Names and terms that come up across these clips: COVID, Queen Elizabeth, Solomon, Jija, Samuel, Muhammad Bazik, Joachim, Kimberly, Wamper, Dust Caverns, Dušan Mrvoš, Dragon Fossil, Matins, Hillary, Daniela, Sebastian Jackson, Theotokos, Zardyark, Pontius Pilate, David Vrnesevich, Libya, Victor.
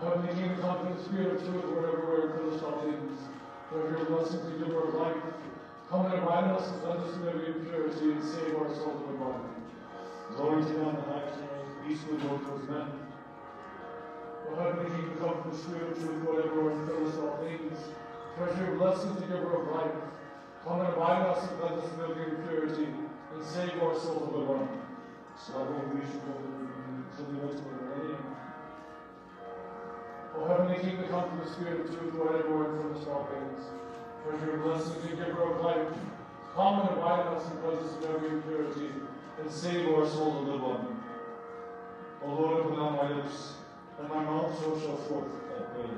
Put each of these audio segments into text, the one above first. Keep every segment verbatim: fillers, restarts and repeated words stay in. about making contact with spirit through it wherever we're in things. Let your blessings be given our life. Come and around us and let us know your purity and save our soul and body. Glory to God in the highest heaven, peace with all those men. O heavenly King, come from spirit truth, whatever and fill us all things. Treasure blessings to give our life. Come and abide us and let us live in purity and save our souls of the one. So I will reach to the rest of the name. O heavenly King, come from the spirit of truth, whatever and fill us all things. Treasure blessings to give our life. Come and abide us and let us live in purity and save our souls of the one. O Lord, open up my lips. And my mouth so shall forth thy praise.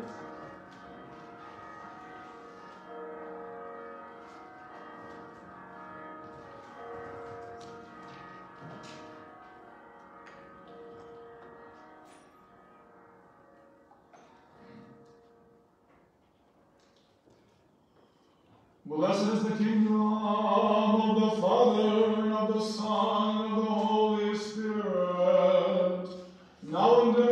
Blessed is the kingdom of the Father, and of the Son, and of the Holy Spirit, now and ever.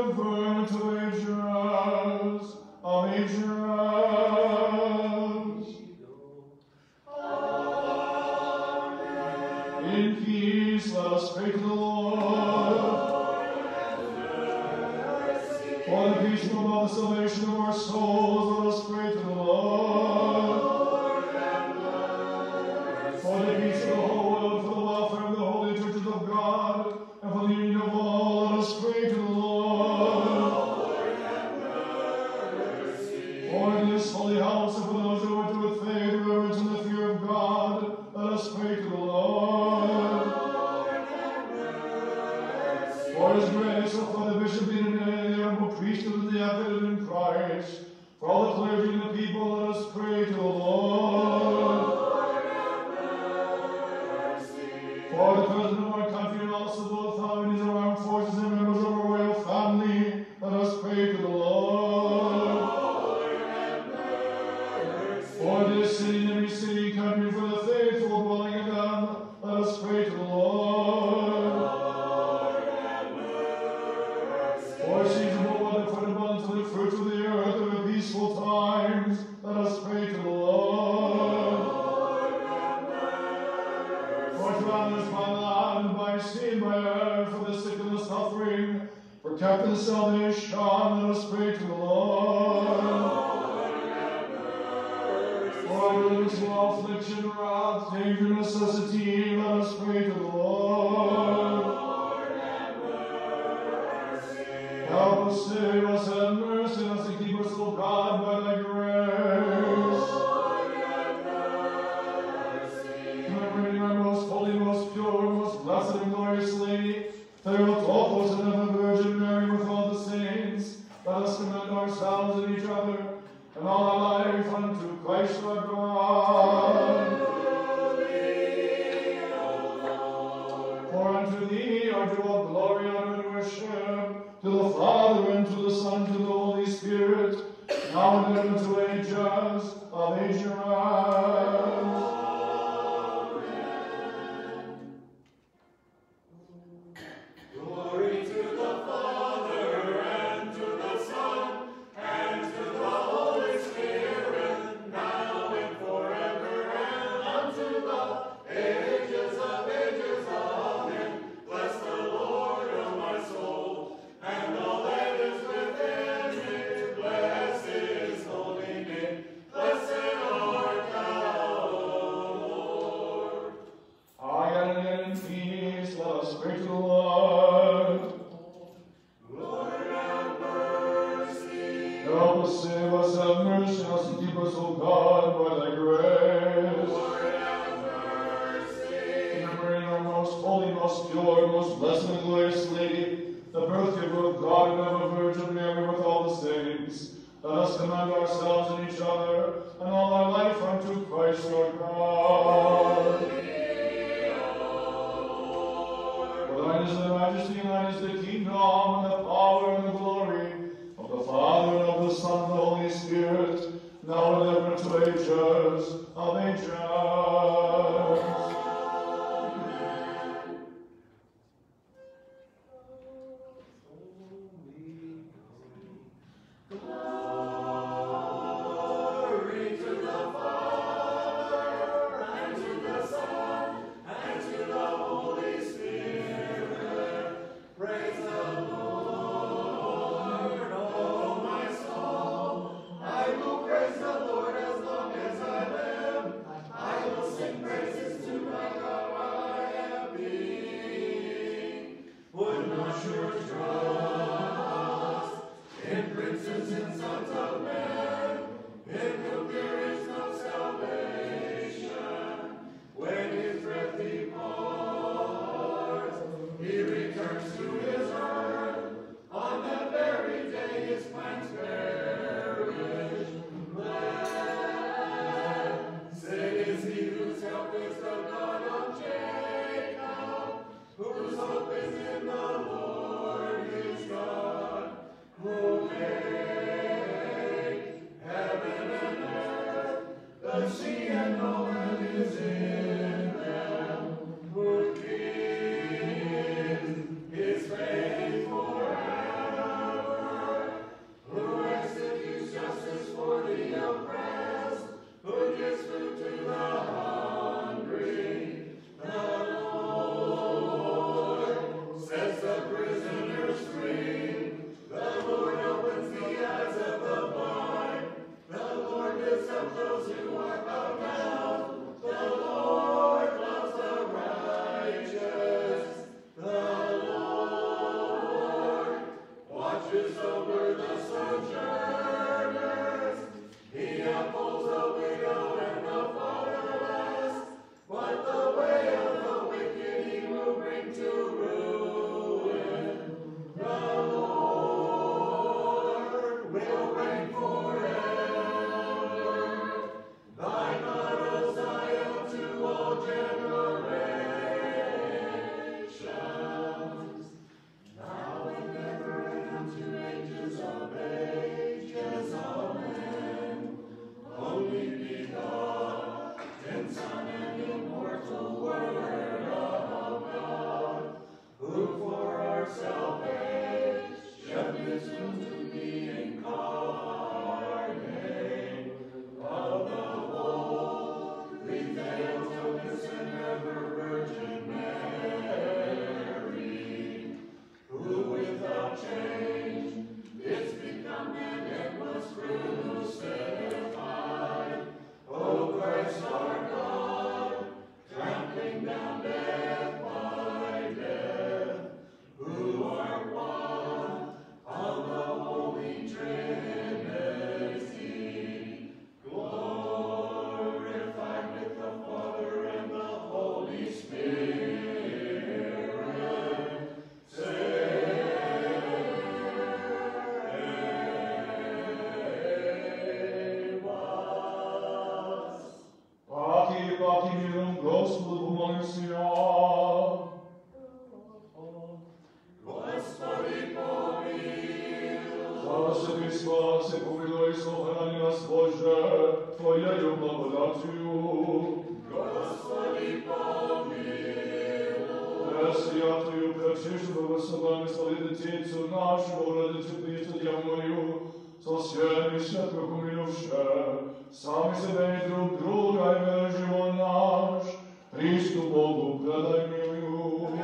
честь благословенной славительницу нашу, Владычицу Христу Деву со всеми святых умиливши, сами себя и друг друга, и мир живой наш, Христу Богу предай милую.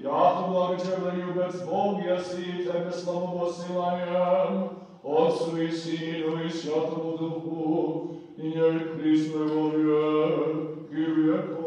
Яко благочестивый без Бог, яси тебе славу посылаем, Отцу и Сыну и Святому Духу, и не Христу его век и веков. Mercy.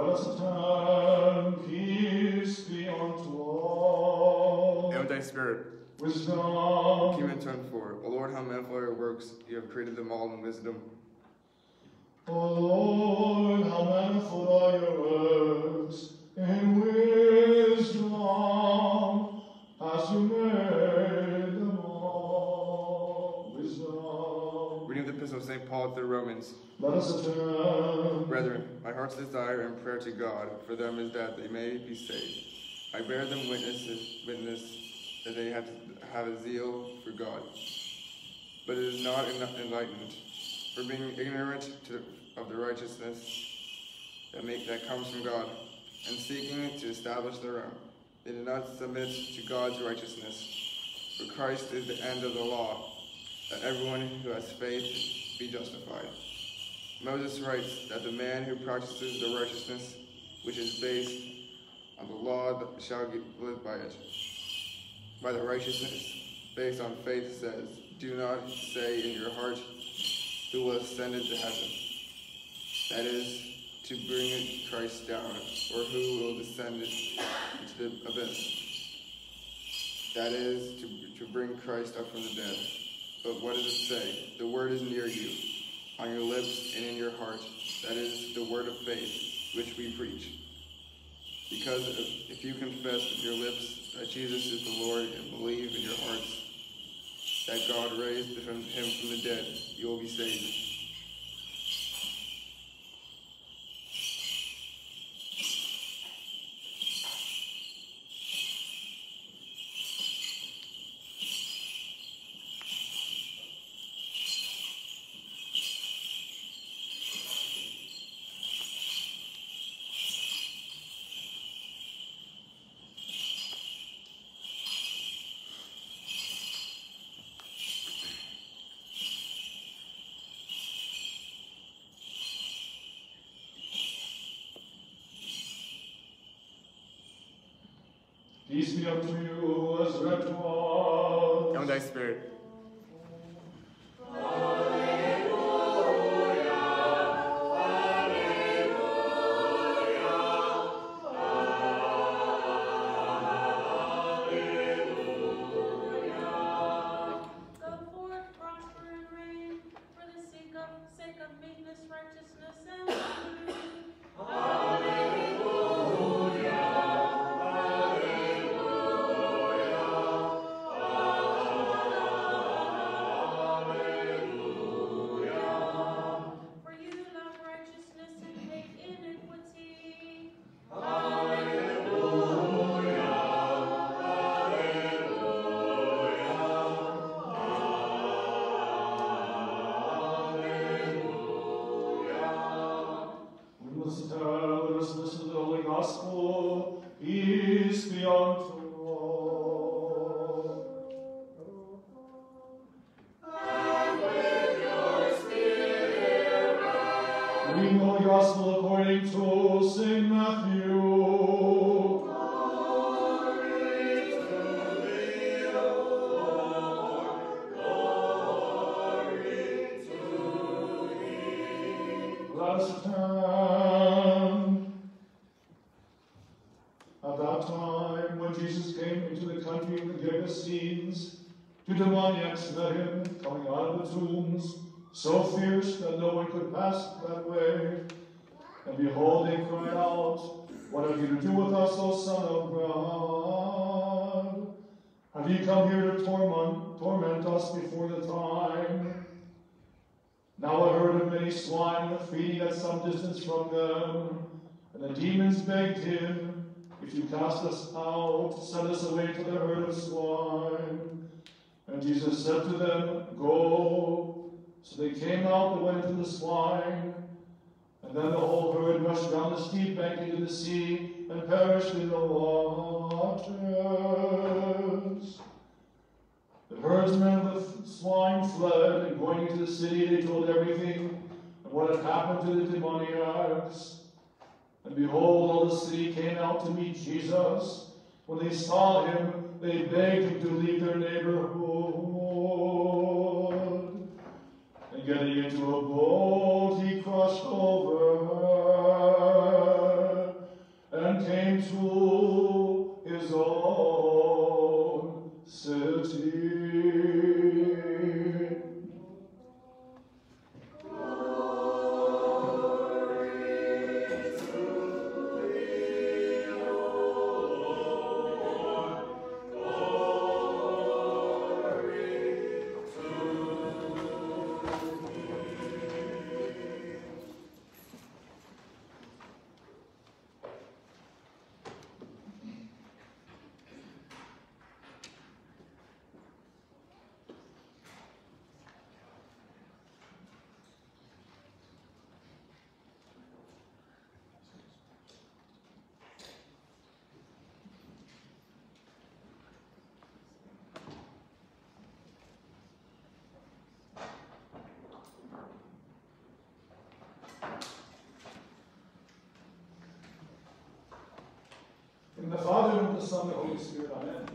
And with thy spirit, human turn for. O Lord, how manifold are your works, you have created them all in wisdom. O Lord, how manifold are your works, in wisdom hast you made them all. Wisdom. Reading the Epistle of Saint Paul through Romans. Let us turn. Brethren, my heart's desire and prayer to God for them is that they may be saved. I bear them witness, witness that they have, have a zeal for God, but it is not enlightened. For being ignorant to, of the righteousness that, make, that comes from God, and seeking to establish their own, they did not submit to God's righteousness. For Christ is the end of the law, that everyone who has faith be justified. Moses writes that the man who practices the righteousness which is based on the law shall live by it. By the righteousness based on faith says, do not say in your heart, who was ascended to heaven, that is, to bring Christ down, or who will descend into the abyss, that is, to, to bring Christ up from the dead. But what does it say? The word is near you, on your lips and in your heart, that is, the word of faith, which we preach. Because if you confess with your lips that Jesus is the Lord, and believe in your hearts that God raised him from the dead, you will be saved. Peace be unto you who was left to us. And thy spirit. Alleluia, alleluia, alleluia. Go forth, prosper and reign, for the sake of, sake of meekness, righteousness, and liberty. Getting into a boat, he crossed over. In the Father, and the Son, and the Holy Spirit, amen.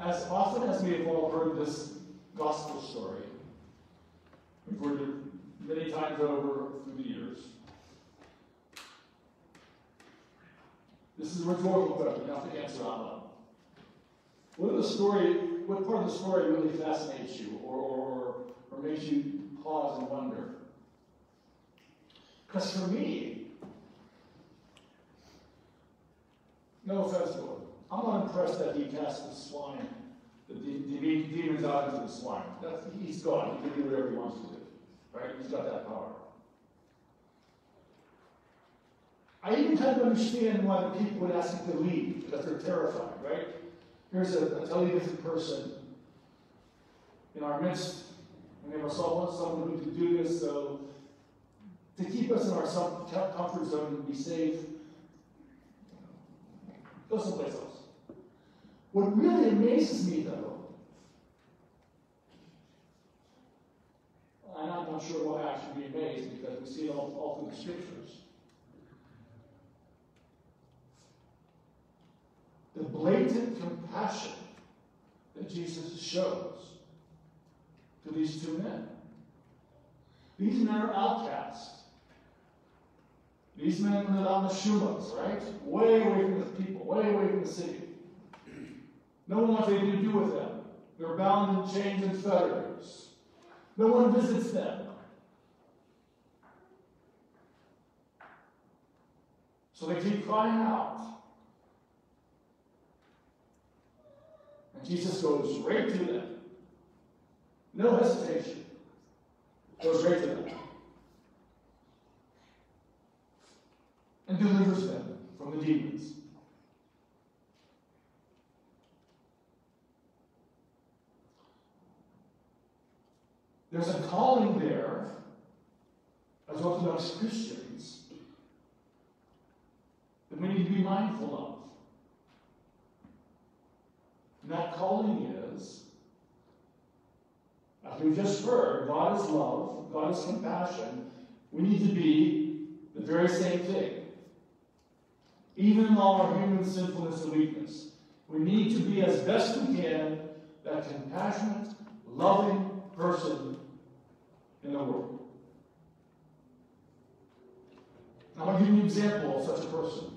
As often as we have all heard this gospel story, we've heard it many times over through the years. This is a rhetorical question, you have to answer out loud. What of the story, what part of the story really fascinates you or, or, or makes you pause and wonder? Because for me, no offense to him, I'm not impressed that he cast the swine, the, the, the demons out into the swine. That's, he's God, he can do whatever he wants to do, right? He's got that power. I even kind of understand why the people would ask him to leave, because they're terrified, right? Here's a, a totally different person in our midst, and they must all want someone who can do this, so to keep us in our comfort zone and be safe, go someplace else. What really amazes me, though, and I'm not sure why I should be amazed, because we see it all, all through the scriptures, the blatant compassion that Jesus shows to these two men. These men are outcasts. These men lived on the Shumas, right? Way away from the people, way away from the city. No one wants anything to do with them. They're bound in chains and fetters. No one visits them. So they keep crying out. And Jesus goes right to them. No hesitation. Goes right to them. And delivers them from the demons. There's a calling there, as Orthodox Christians, that we need to be mindful of. And that calling is, as we've just heard, God is love, God is compassion. We need to be the very same thing. Even in all our human sinfulness and weakness, we need to be as best we can that compassionate, loving person in the world. I'm going to give you an example of such a person.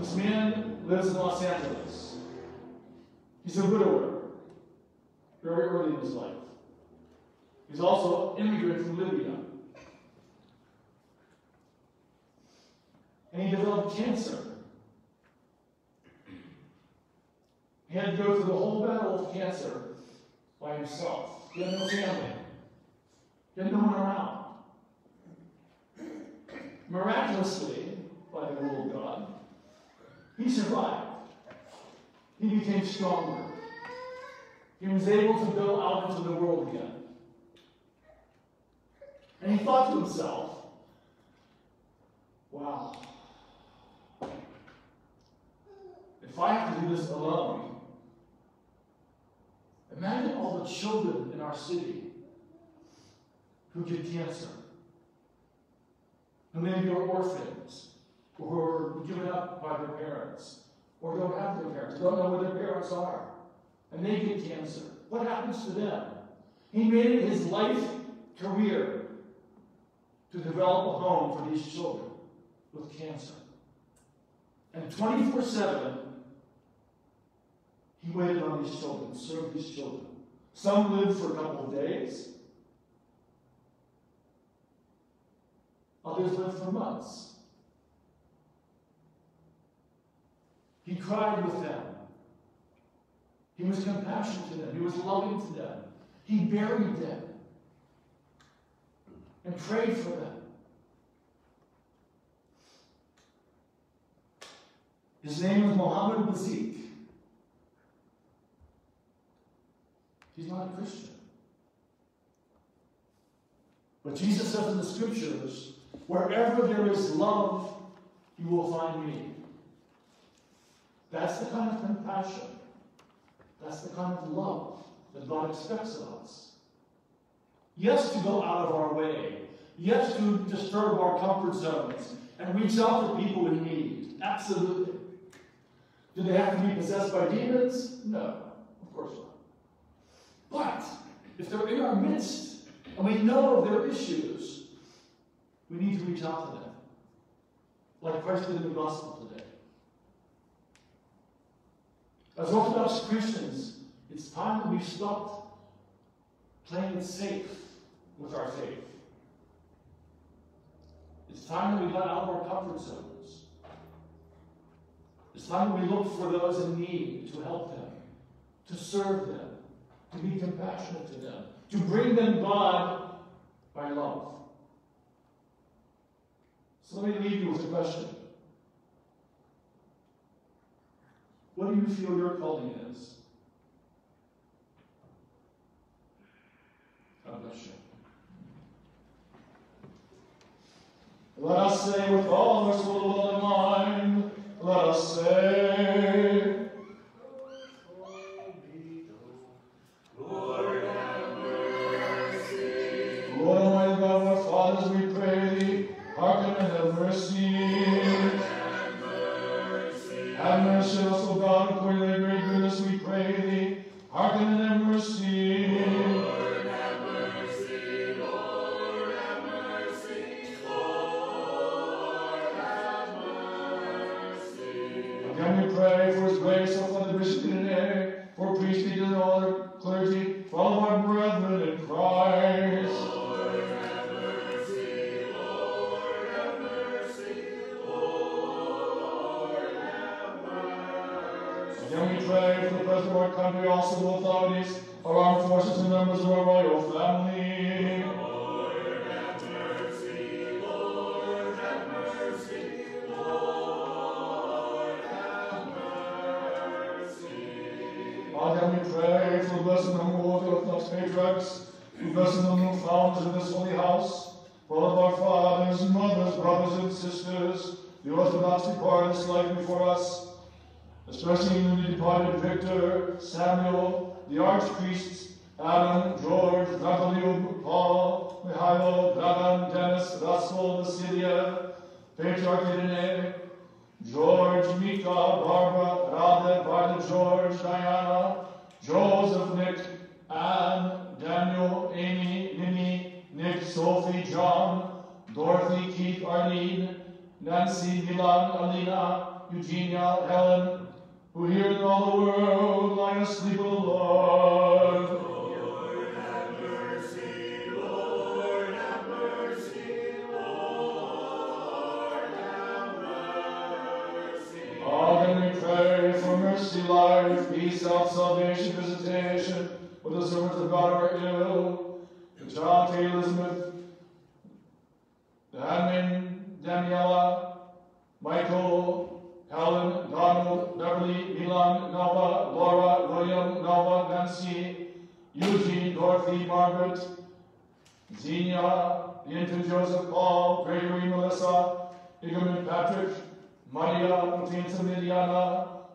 This man lives in Los Angeles. He's a widower, very early in his life. He's also an immigrant from Libya. And he developed cancer. He had to go through the whole battle of cancer by himself. He had no family. He had no one around. Miraculously, by the will of God, he survived. He became stronger. He was able to go out into the world again. And he thought to himself, wow. If I have to do this alone, imagine all the children in our city who get cancer, who maybe are orphans, or who are given up by their parents, or don't have their parents, don't know where their parents are, and they get cancer. What happens to them? He made it his life career to develop a home for these children with cancer. And twenty-four seven, he waited on these children, served these children. Some lived for a couple of days. Others lived for months. He cried with them. He was compassionate to them. He was loving to them. He buried them and prayed for them. His name is Muhammad Bazik. He's not a Christian. But Jesus says in the scriptures, wherever there is love, you will find me. That's the kind of compassion. That's the kind of love that God expects of us. Yes, to go out of our way. Yes, to disturb our comfort zones and reach out to people in need. Absolutely. Do they have to be possessed by demons? No, of course not. But if they're in our midst and we know of their issues, we need to reach out to them, like Christ did in the gospel today. As Orthodox Christians, it's time that we stopped playing safe with our faith. It's time that we got out of our comfort zones. It's time that we look for those in need, to help them, to serve them, to be compassionate to them, to bring them God by love. So let me leave you with a question. What do you feel your calling is? God bless you. Let us say with all this will in mind, let us say, Lord have mercy. Lord Almighty God, our fathers, we pray thee, hearken and have mercy. Have mercy. Have mercy on us, O God, according to thy great goodness, we pray thee, hearken and have mercy. Lord have mercy. Lord have mercy. Lord have mercy. Again we pray for his grace upon the bishop today, for priests, deacons, and all their clergy, for all our brethren in Christ. Lord have mercy, Lord have mercy, Lord have mercy. Again we pray for the president of our country, also the authorities, our armed forces, and members of our royal family. Lord have mercy, Lord have mercy, Lord have mercy. Again we pray for the blessing of the Orthodox patriarchs, who bless the new founders of this holy house, for all of our fathers, mothers, brothers, and sisters, the Orthodox departed this life before us, especially the departed Victor, Samuel, the archpriests, Adam, George, Nathaniel, Paul, Mihailo, Dragan, Dennis, Rasul, Vasilia, Patriarch Irene, George, Mika, Barbara, Radha, Barda, George, Diana, Joseph, Nick, Anne, Daniel, Amy, Minnie, Nick, Sophie, John, Dorothy, Keith, Arlene, Nancy, Milan, Alina, Eugenia, Helen, who here in all the world lie asleep, O Lord. Lord have mercy, Lord have mercy, Lord have mercy. Amen, we pray for mercy, life, peace, health, salvation, visitation, with the servants of God who are ill, the child Queen Elizabeth, the handmaid Daniela, Michael, Helen, Donald, Beverly, Milan, Nava, Laura, William, Nava, Nancy, Eugene, Dorothy, Margaret, Xenia, the infant Joseph, Paul, Gregory, Melissa, Igman, Patrick, Maria, Hortensia, Liliana,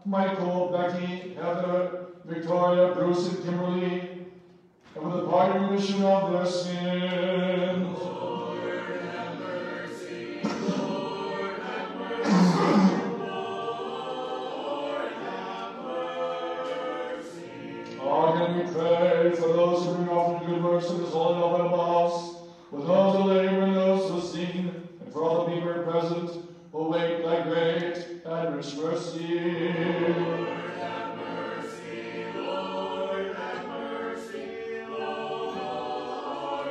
Michael, Becky, Heather, Victoria, Bruce, and Kimberly, and with the pardon and remission of their sins. Lord have mercy, Lord have mercy, Lord have mercy. Again we pray for those who bring often good works to this holy November house, with those who labor and those who sing, and for all the people here present, who wait thy great and rich mercy. Lord have mercy, Lord have mercy, Lord have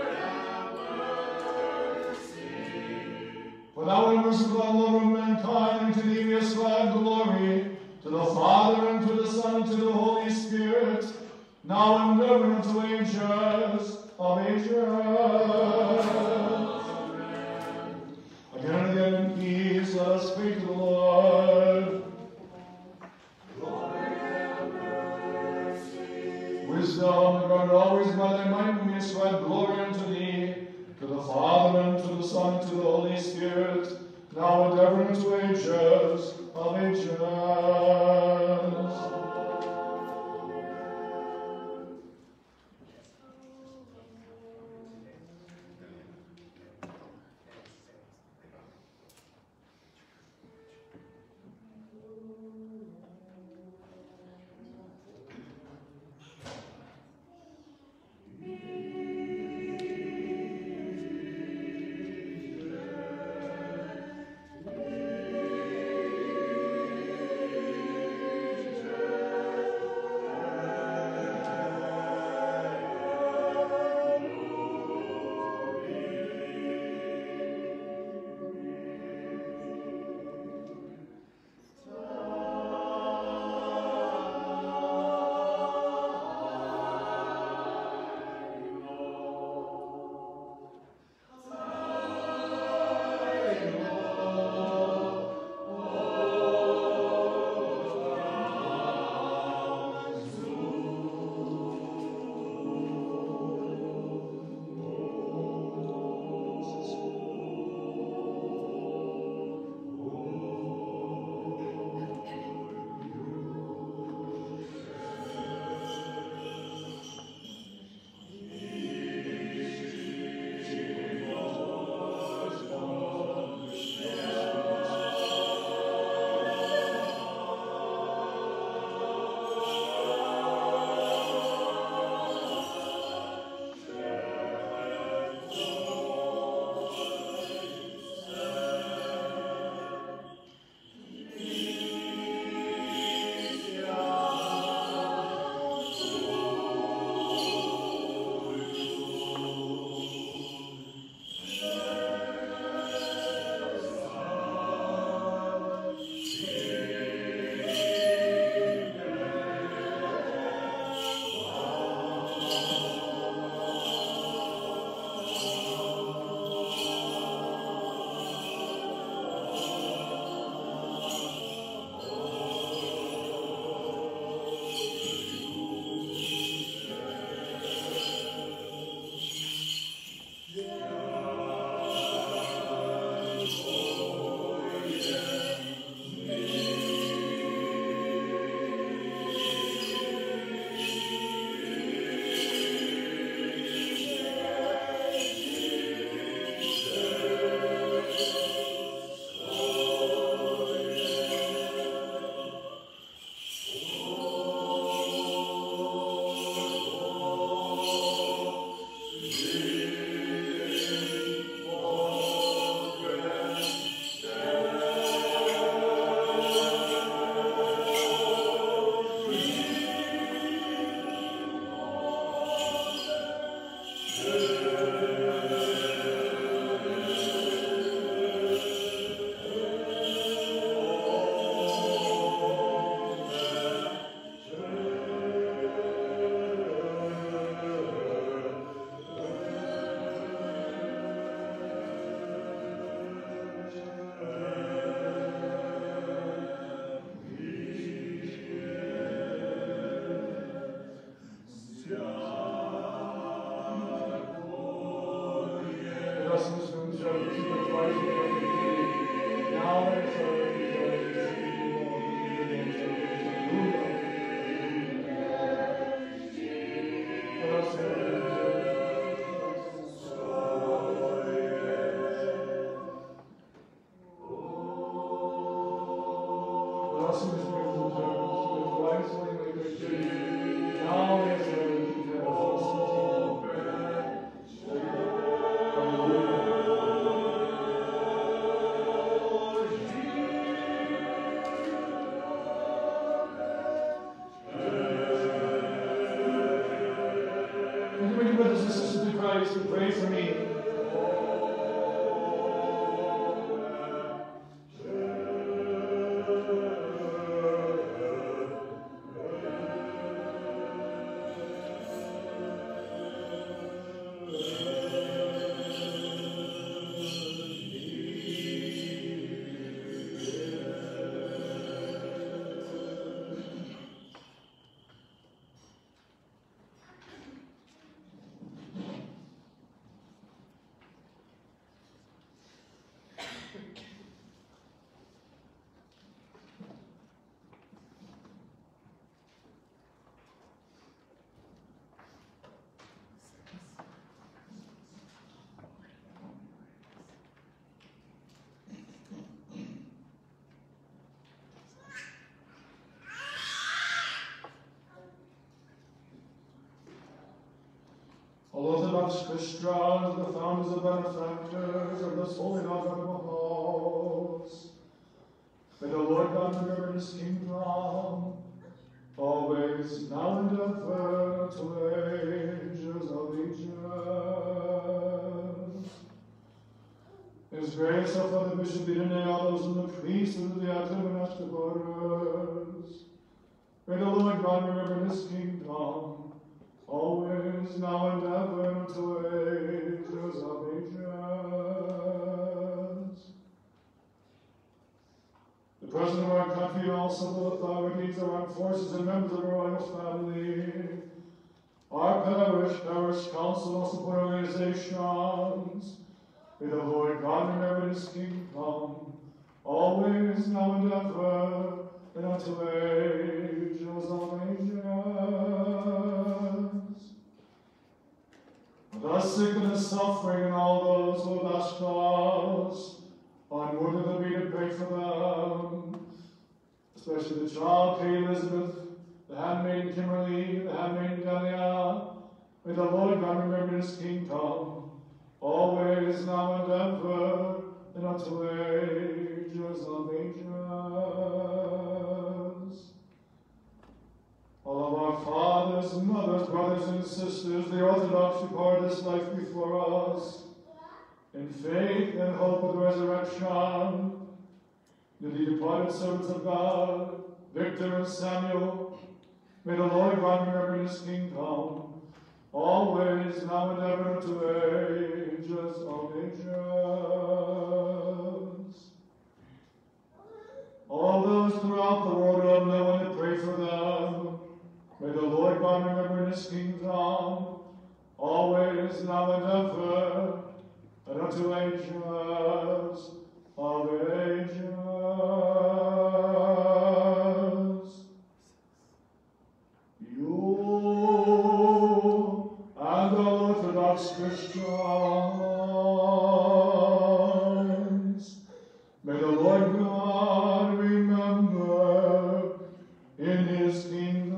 mercy. For thou art merciful, O Lord of mankind, and to thee we ascribe glory, to the Father, and to the Son, and to the Holy Spirit, now and ever, and to ages of ages. Again and again in peace, let us speak to the Lord. Lord have mercy. Wisdom, grant always by thy might, we ascribe glory unto thee, to the Father, and to the Son, and to the Holy Spirit, now and ever, and to ages of ages. Amen. families who pray for me. Christians, the founders and benefactors of this holy novel house, may the Lord God deliver his kingdom, always, now and ever, till the ages of ages. His grace upon the bishop, the elders, and the priests, and the active and active orders, may the Lord God deliver his kingdom, always, now and ever, and to ages of ages. The President of our country, also the authorities of our forces and members of the royal family, our parish, parish council, and support organizations, may the Lord God remember his kingdom, always, now and ever, and unto ages of ages. Thus sickness, suffering, and all those who have asked us, unworthy that we to pray for them, especially the child, Queen Elizabeth, the handmaid Kimberly, the handmaid Daniela, may the Lord God remember his kingdom, always, now and ever, and unto ages of ages. All of our fathers, mothers, brothers, and sisters, the Orthodox who part this life before us, in faith and hope of the resurrection, the departed servants of God, Victor and Samuel, may the Lord God remember his kingdom, always, now and ever, to ages of ages. All those throughout the world who have no one to pray for them, may the Lord God remember in his kingdom, always, now and ever, and unto ages of ages. You and the Orthodox Christians, may the Lord God remember in his kingdom.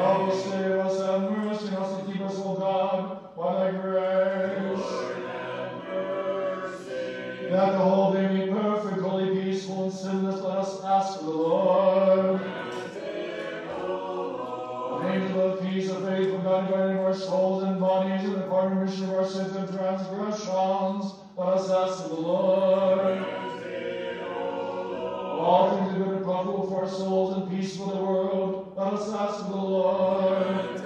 O our souls and peace for the world. Let us ask the Lord.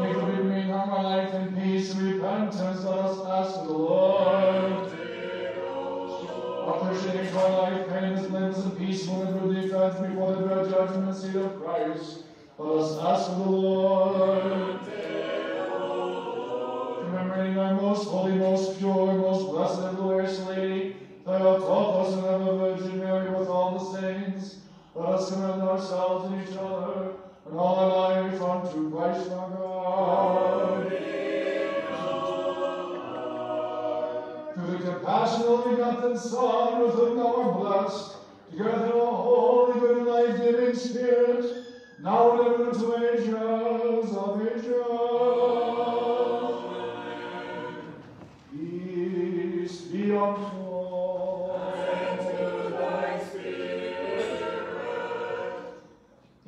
May we bring our life and peace and repentance. Let us ask the Lord. Appreciating our life, kindness, limbs, and peaceful and good defense before the great judgment seat of Christ. Let us ask the Lord. Remembering our most holy, most pure, most blessed and glorious Lady, Theotokos and ever Virgin Mary with all the saints, let us commend ourselves and each other and all our life unto Christ our God. Through the compassion of the begotten Son, with whom thou art blessed, together in a holy, good, and life-giving Spirit, now and ever to ages of ages. Peace be unto you.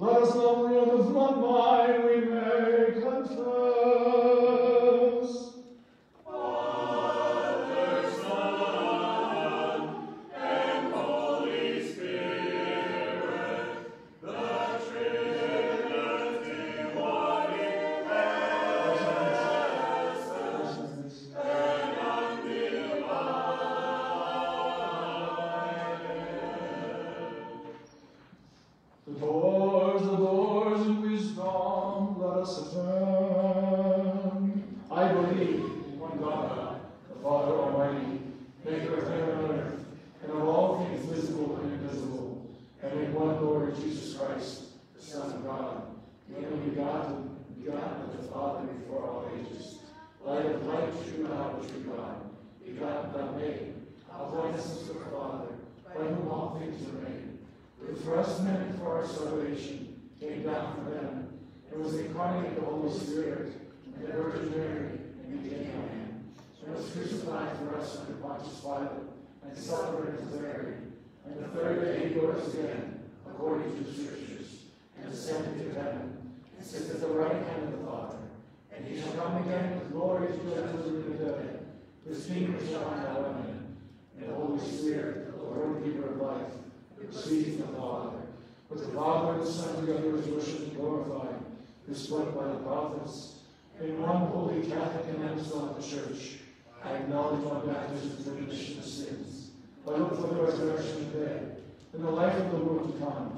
Let us humbly and with one mind we may confess. Father, Son, and Holy Spirit, the Trinity one in essence and undivided. The door. The doors of wisdom, let us affirm. I believe in one God, the Father Almighty, maker of heaven and earth, and of all things visible and invisible, and in one Lord Jesus Christ, the Son of God, the only begotten, begotten of the Father before all ages, light of light, true God, true God, begotten by made, of likeness of the Father, by whom all things are made, who for us men for our salvation, came down from heaven, and was incarnate of the Holy Spirit, and the Virgin Mary, and became a man, and was crucified for us under Pontius Pilate, and suffered and was buried, and the third day he rose again, according to the Scriptures, and ascended to heaven, and sits at the right hand of the Father, and he shall come again with glory to judge the living and the dead, whose kingdom shall have no end. And the Holy Spirit, the Lord and Giver of life, who proceeds from the Father, with the Father and the Son together is worshipped and glorified, who spoke by the prophets. In one holy, Catholic, and apostolic Church, I acknowledge my baptism for the remission of sins. I look for the resurrection of the dead, and the life of the world to come.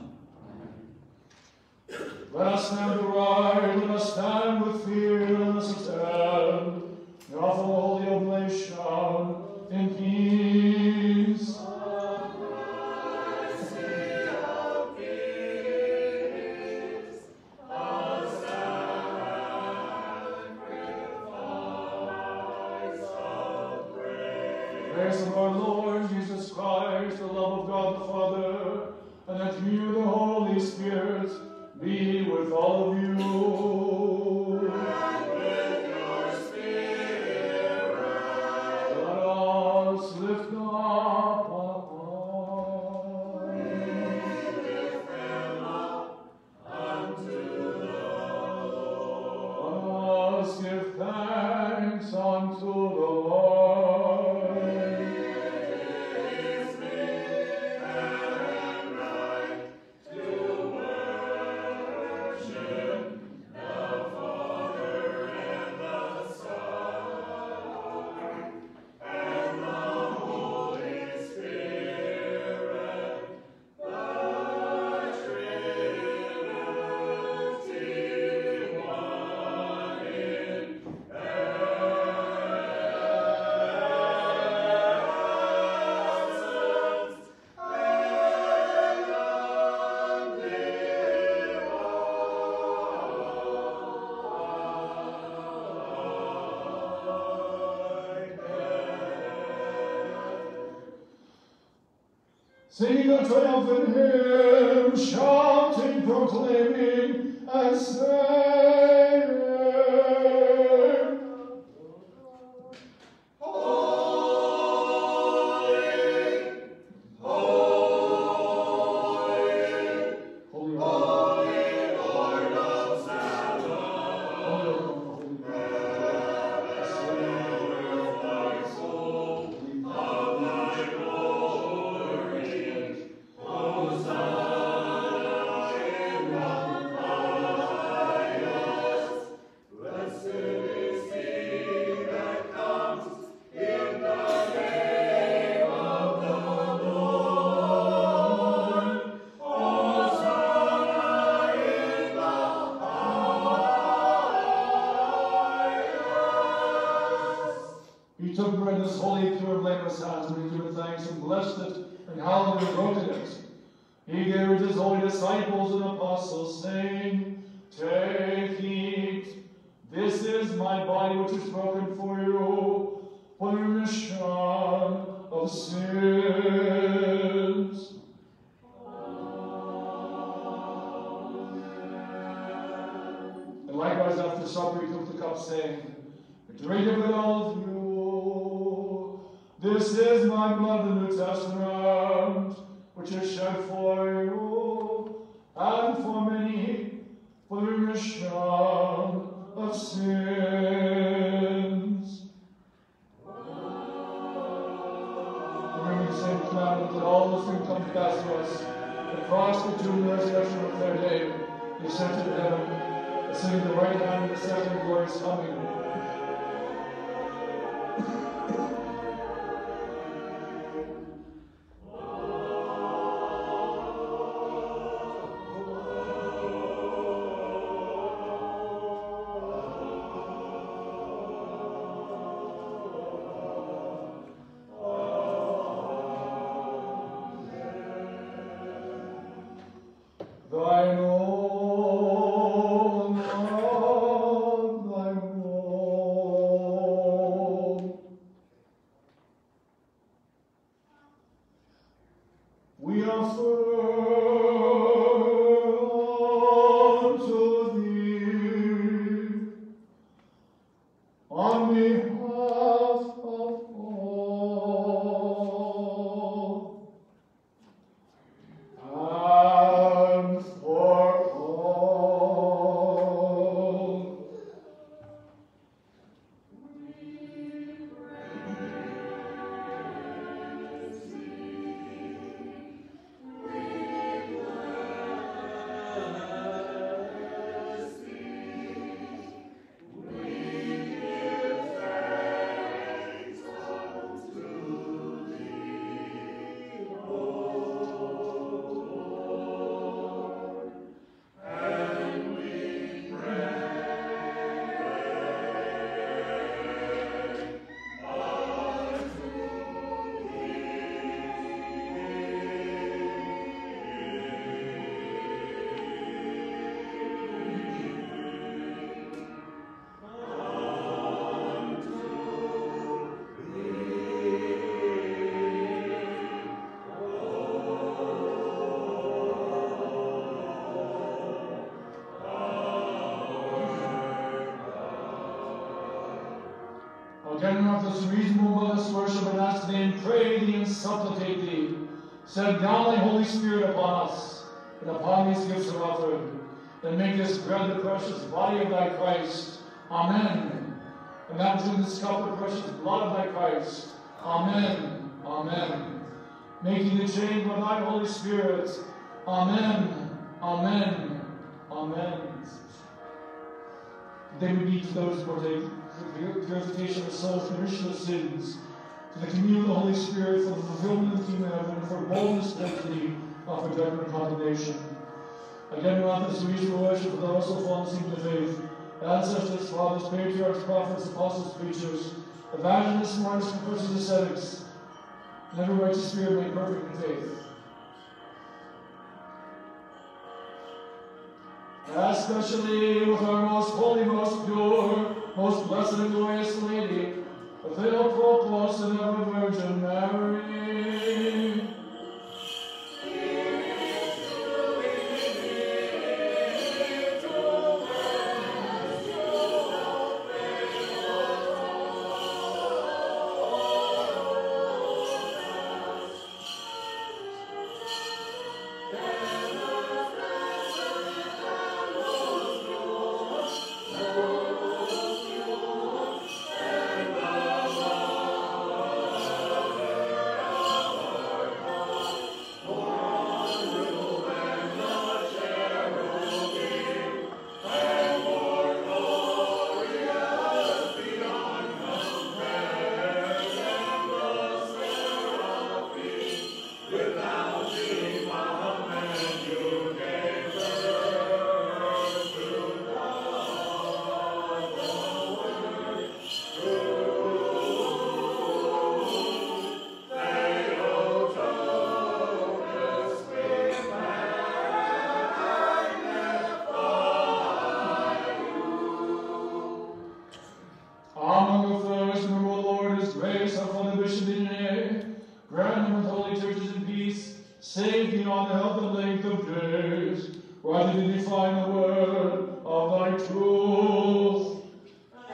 Amen. Let us stand aright, let us stand with fear, let us attend the awful holy oblation in peace. Of our Lord Jesus Christ, the love of God the Father, and that you, the Holy Spirit, be with all of you. And with your spirit. Let us lift up our arms. We lift them up unto the Lord. Let us give thanks unto the Lord. Singing a triumphant hymn, shouting, proclaiming, and saying, oh, He gave it his holy disciples and apostles, saying, Take, eat. This is my body which is broken for you, for the remission of sins. Amen. And likewise after supper he took the cup, saying, Drink of it all of you. This is my blood of the New Testament, which is shed for you and for many, for the remission of sins. Remember the same commandment that all those things come to pass to us. The cross, the tomb, the resurrection of the third day, he ascended to heaven, sitting at the right hand of the second glorious coming. Again, enough this reasonable us worship and ask thee and pray thee and supplicate thee. Send down thy Holy Spirit upon us and upon these gifts are offered. Then make this bread the precious body of thy Christ. Amen. And that in this cup the precious blood of thy Christ. Amen. Amen. Making the change by thy Holy Spirit. Amen. Amen. Amen. They would be to those who partake the purification of souls from remission of sins, to the communion of the Holy Spirit, for the fulfillment of the kingdom of heaven, for boldness towards thee, for judgment and condemnation. Again, we offer this mutual worship of those who fall asleep in the faith, ancestors, fathers, patriarchs, prophets, apostles, preachers, evangelists, martyrs, confessors, ascetics, and every righteous spirit made perfect in faith. Especially with our most holy, most pure, most blessed and glorious Lady, the Theotokos and ever Virgin Mary. Grant me the final word of thy truth.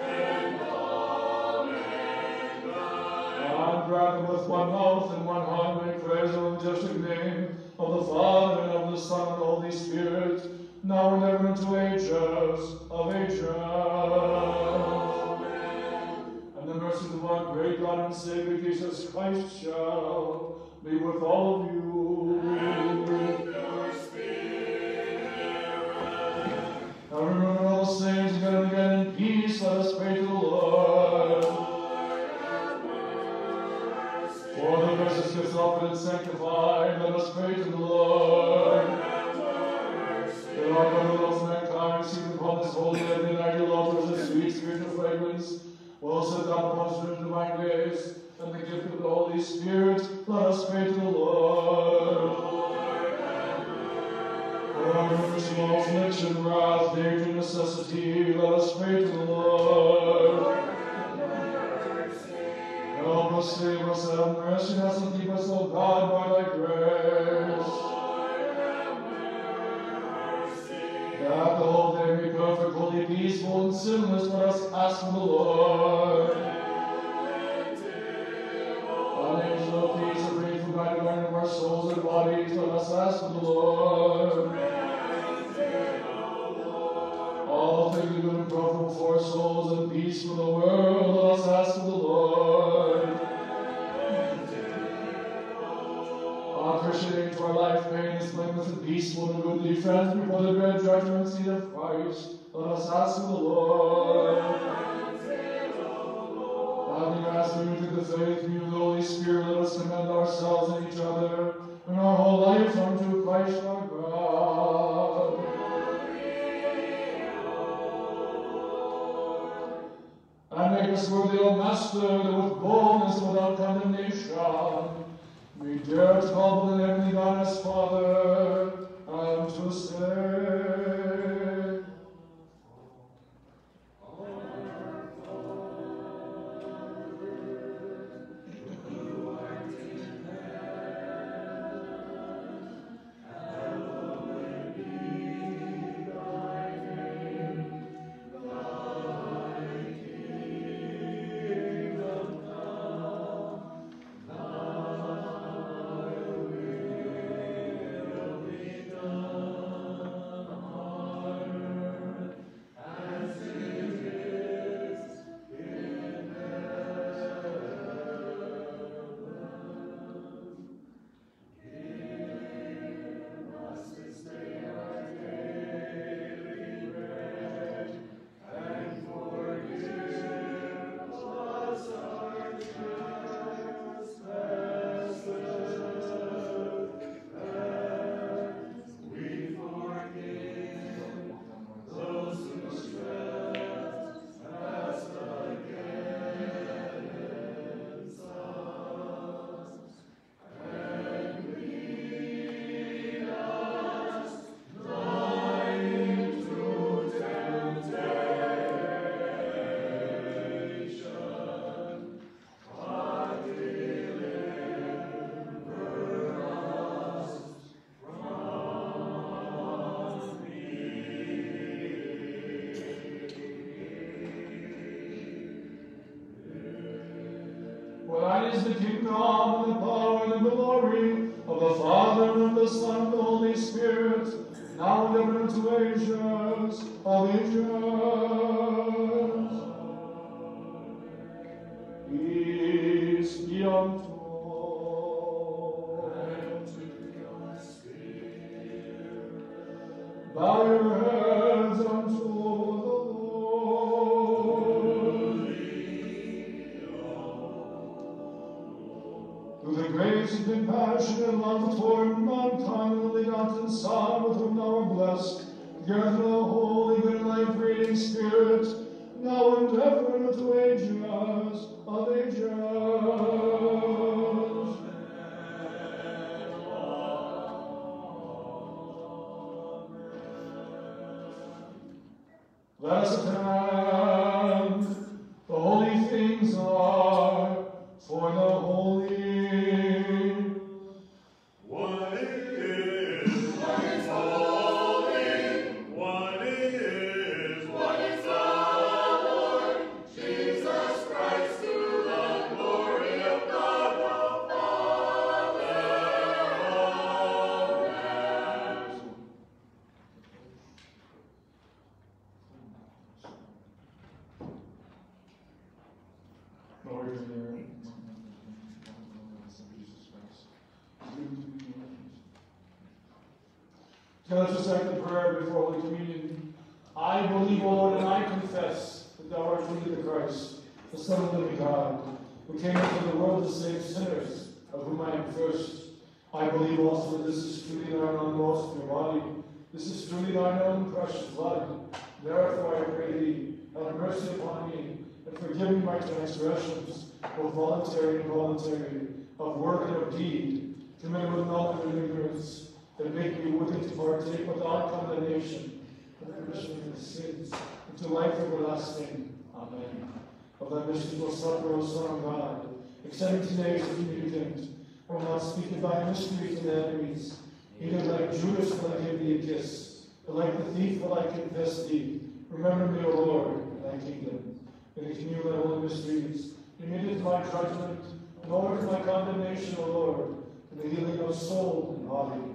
And all men thine. And grant with one mouth and one heart we praise the majestic name of the Father and of the Son and the Holy Spirit, now and ever into ages of ages. Amen. And the mercy of our great God and Savior Jesus Christ shall be with all of you. And with your spirit. Now remember all things again and again in peace. Let us pray to the Lord. Lord have mercy. For the gracious gifts offered and sanctified, let us pray to the Lord. Lord have mercy. The Lord God of those mankind, received upon this holy and united altar the sweet spiritual fragrance, will set down upon us in divine grace. And the gift of the Holy Spirit, let us pray to the Lord. Lord, have mercy. For our affliction, wrath, danger, necessity, let us pray to the Lord. Lord, have mercy. Help us, save us, have mercy, us, and keep us, O God, by thy grace. Lord, have mercy. That the whole day be perfect, holy, peaceful, and sinless, let us ask from the Lord. Souls and bodies, let us ask the Lord. All things are good and profitable for souls and peace for the world, let us ask the Lord. Our Christian aid to our life, pain, blameless and peaceful and good defense before the great judgment seat of Christ, let us ask the Lord. Having asked you through the faith in you, the Holy Spirit, let us commend ourselves and each other and our whole life unto Christ our God. Glory, and make us worthy, O Master, that with boldness without condemnation we dare to call upon the heavenly God as Father and to say, Holy, Let us recite the prayer before Holy Communion. I believe, O Lord, and I confess that thou art really the Christ, the Son of the living God, who came into the world to save sinners, of whom I am first. I believe also that this is truly thine own most dear body. This is truly thine own precious blood. Therefore, I pray thee, have mercy upon me, and forgive me my transgressions, both voluntary and involuntary, of work and of deed, committed with knowledge and ignorance, that make me worthy to partake without condemnation, of the remission of the sins, and to life everlasting. Amen. Of thy mystical supper, O Son of God, extending to nations communicant, will not speak of thy mystery to the enemies, neither like Judas will I give thee a kiss, but like the thief will I confess thee. Remember me, O Lord, in thy kingdom. In the communion of thy holy mysteries, admitted to my judgment, and over to my condemnation, O Lord, in the healing of soul and body.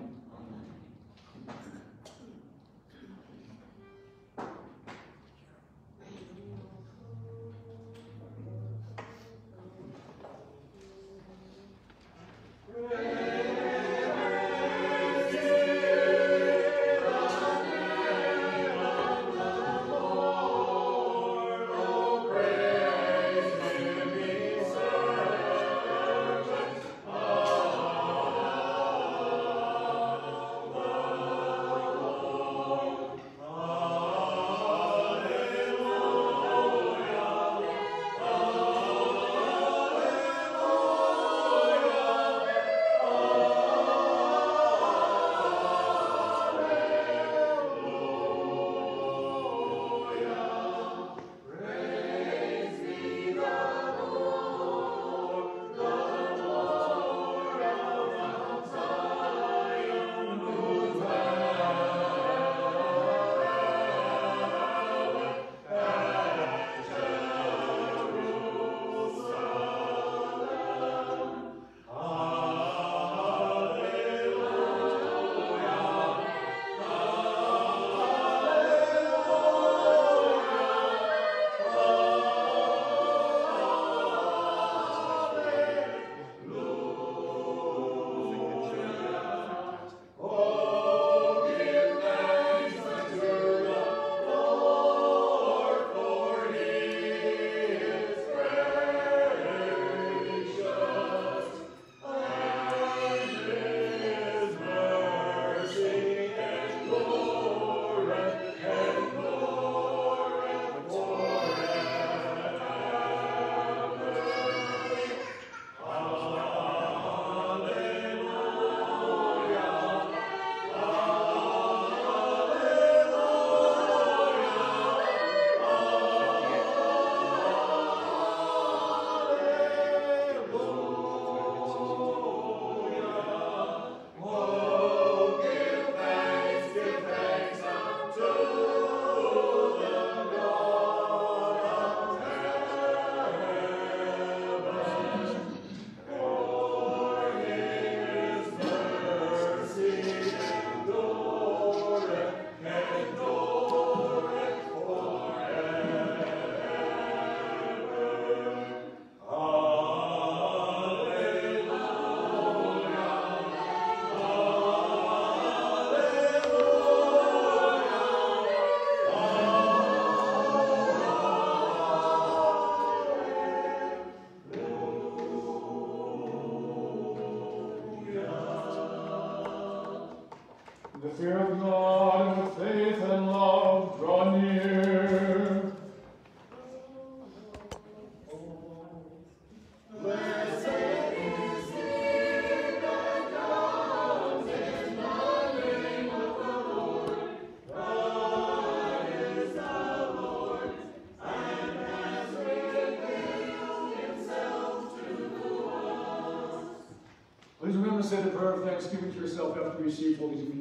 Say the prayer of thanksgiving to yourself after you receive Holy Communion.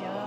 Yeah.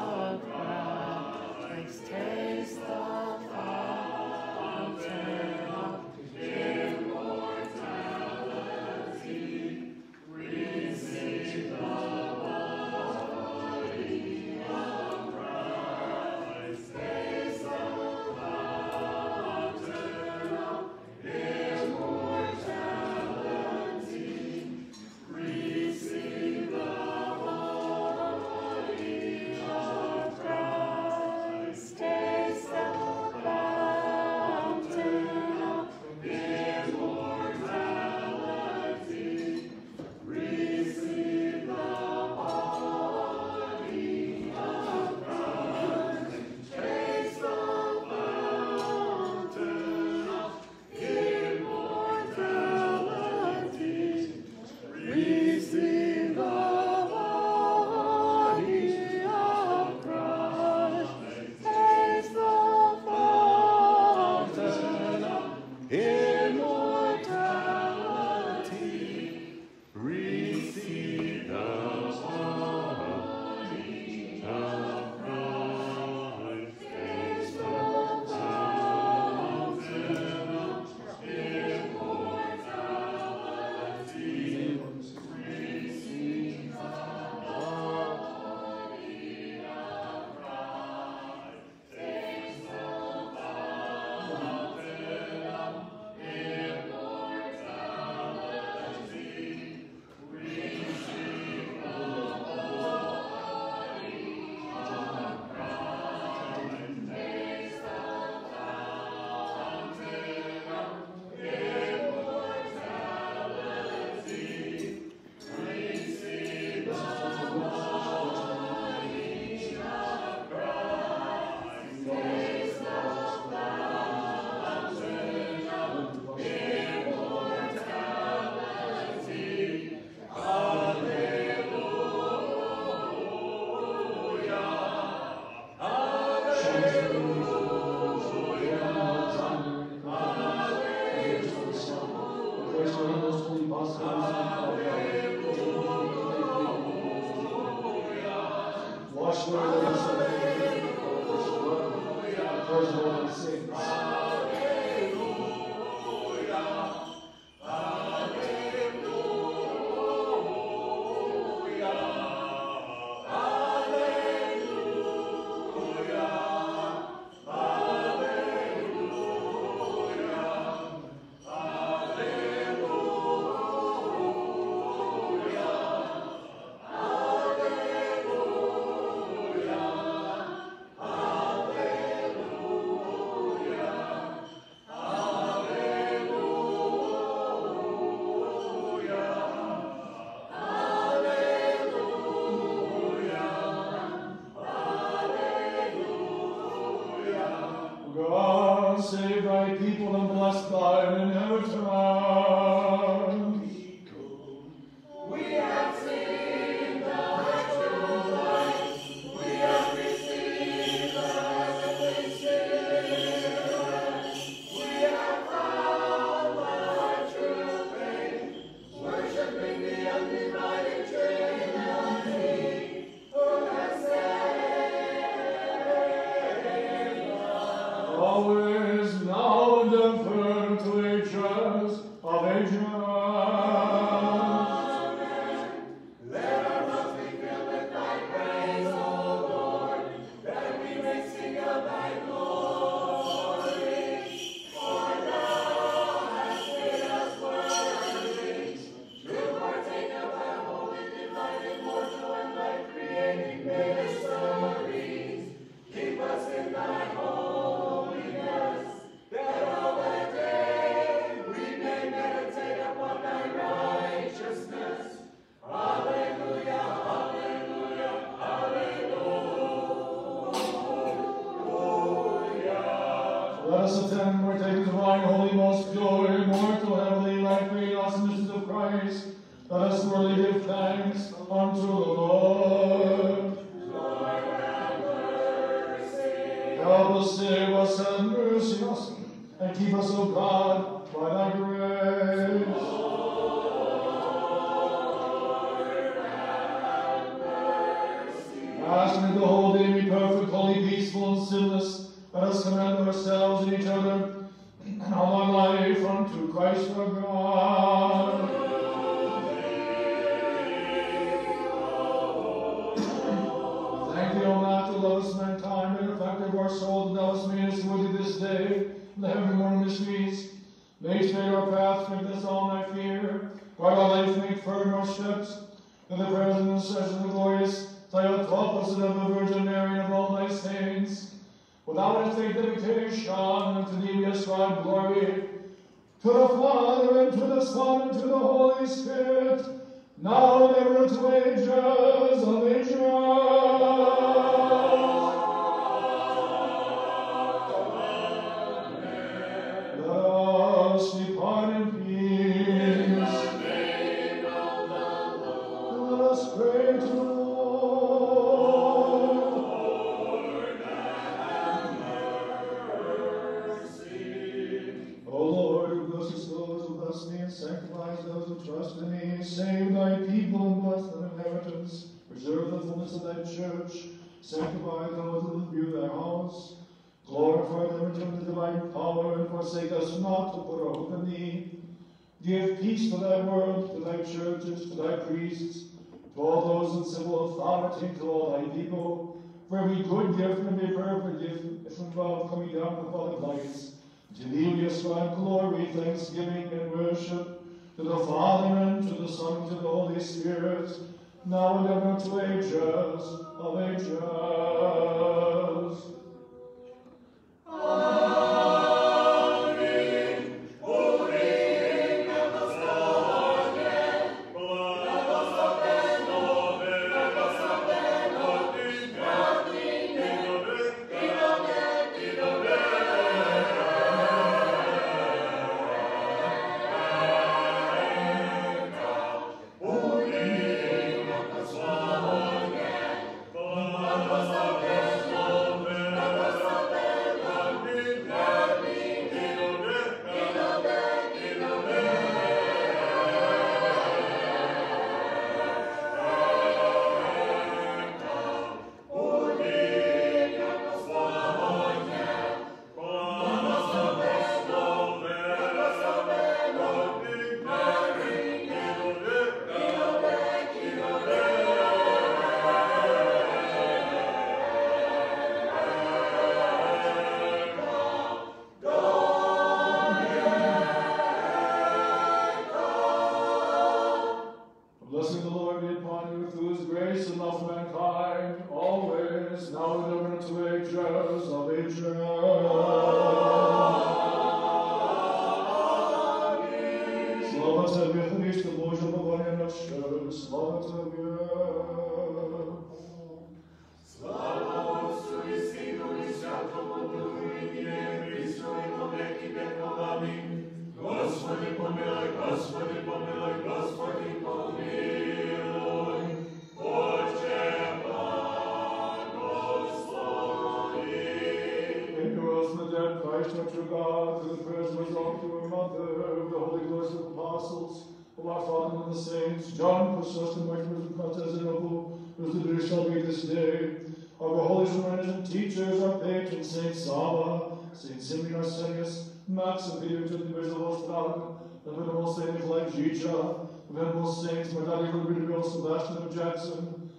Ask me to hold in me perfect, holy, peaceful, and sinless. Let us commend ourselves and each other and all our life unto Christ our God. Thank thee, O God, who lovest mankind and effective our soul, that thou hast made us worthy this day, and the heavenly morning this means. Make straight our paths, make us all thy fear. Guard our life, make firm our steps. In the presence and intercession of the glorious Theotokos and of the Virgin Mary and of all thy saints, without a think that we take shine, and to thee we ascribe glory, to the Father, and to the Son, and to the Holy Spirit, now and ever to ages of ages. Sanctify those who view thy house, glorify the return of the divine power, and forsake us not to put our hope in thee. Give peace to thy world, to thy churches, to thy priests, to all those in civil authority, to all thy people, for every good gift and every perfect gift is from above, coming down with all the lights. To thee we ascribe glory, thanksgiving, and worship, to the Father, and to the Son, and to the Holy Spirit, now and ever to ages of ages. Jija, the venerable saints, my daddy Hillary, Sebastian Jackson,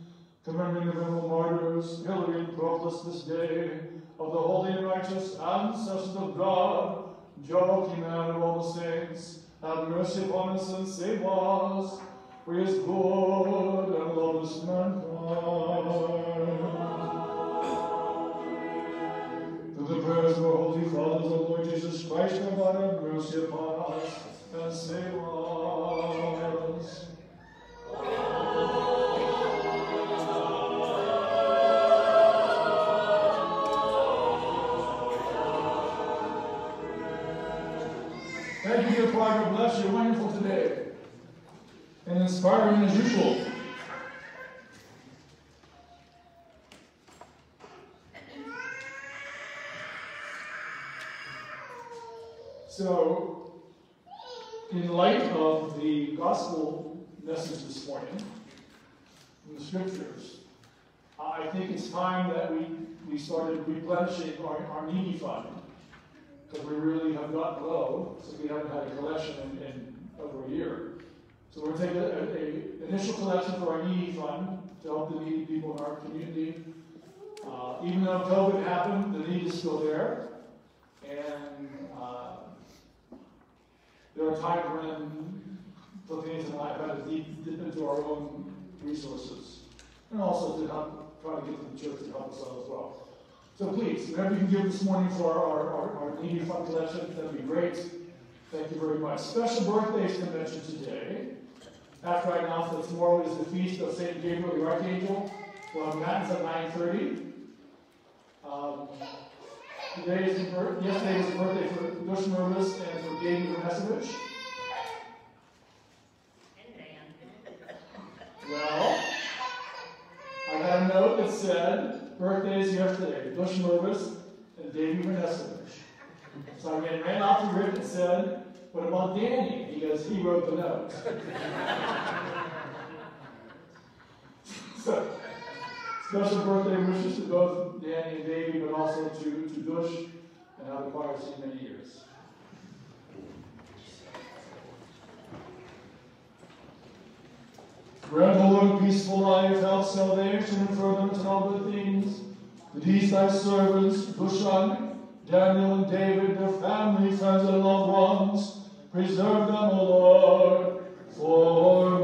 commemorating the venerable martyrs, Hillary and Prophets this day, of the holy and righteous ancestors of God, Joachim and of all the saints, have mercy upon us and save us, for he is good and lovest mankind. Through the prayers of our holy fathers, our Lord Jesus Christ, our God, have mercy upon us and save us. Thank you, dear Father. Bless you. Wonderful today. And inspiring as usual. So, in light of the gospel message this morning, from the scriptures, I think it's time that we we started replenishing our, our needy fund, because we really have gotten low, so we haven't had a collection in, in over a year. So we're taking an initial collection for our needy fund to help the needy people in our community. Uh, even though COVID happened, the need is still there. And uh, there are times when Philippines and I have had to deep, dip into our own resources, and also to help try to get to the church to help us out as well. So please, whatever you can give this morning for our, our, our needy fund collection, that'd be great. Thank you very much. Special birthdays convention today. After I announce that tomorrow is the feast of Saint Gabriel the Archangel. Well, Matins at nine thirty. Um, today is the yesterday is the birthday for Dušan Mrvoš and for David Vrnesevich. Well, I got a note that said birthdays yesterday, Dušan Mrvoš and David Vrnesevich. So I ran, ran off the rip and said, "What about Danny?" Because he wrote the note. So, special birthday wishes to both Danny and Davey, but also to, to Bush and how the choir has seen many years. Grant, O Lord, peaceful life, health, salvation, and furtherance in all good things. To these thy servants, Dušan, Daniel, and David, their family, friends, and loved ones, preserve them, O Lord, for